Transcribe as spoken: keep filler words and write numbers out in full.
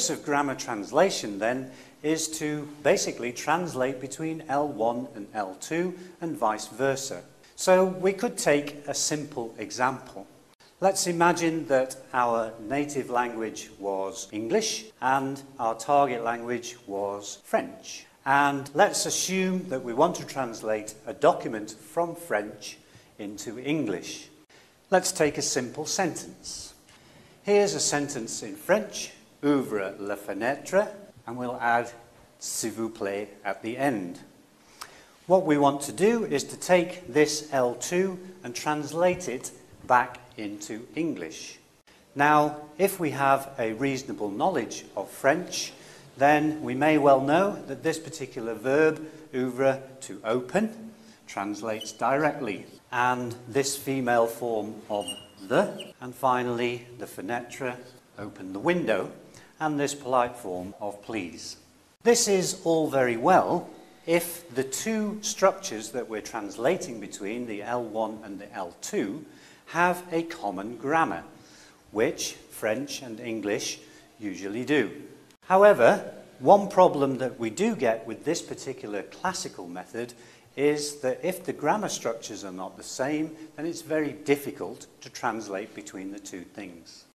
focus of grammar translation then is to basically translate between L one and L two and vice versa. So we could take a simple example. Let's imagine that our native language was English and our target language was French. And let's assume that we want to translate a document from French into English. Let's take a simple sentence. Here's a sentence in French, ouvrez la fenêtre, and we'll add s'il vous plaît at the end. What we want to do is to take this L two and translate it back into English. Now, if we have a reasonable knowledge of French, then we may well know that this particular verb, ouvre, to open, translates directly. And this female form of the, and finally the fenêtre, open the window, and this polite form of please. This is all very well if the two structures that we're translating between, the L one and the L two, have a common grammar, which French and English usually do. However, one problem that we do get with this particular classical method is that if the grammar structures are not the same, then it's very difficult to translate between the two things.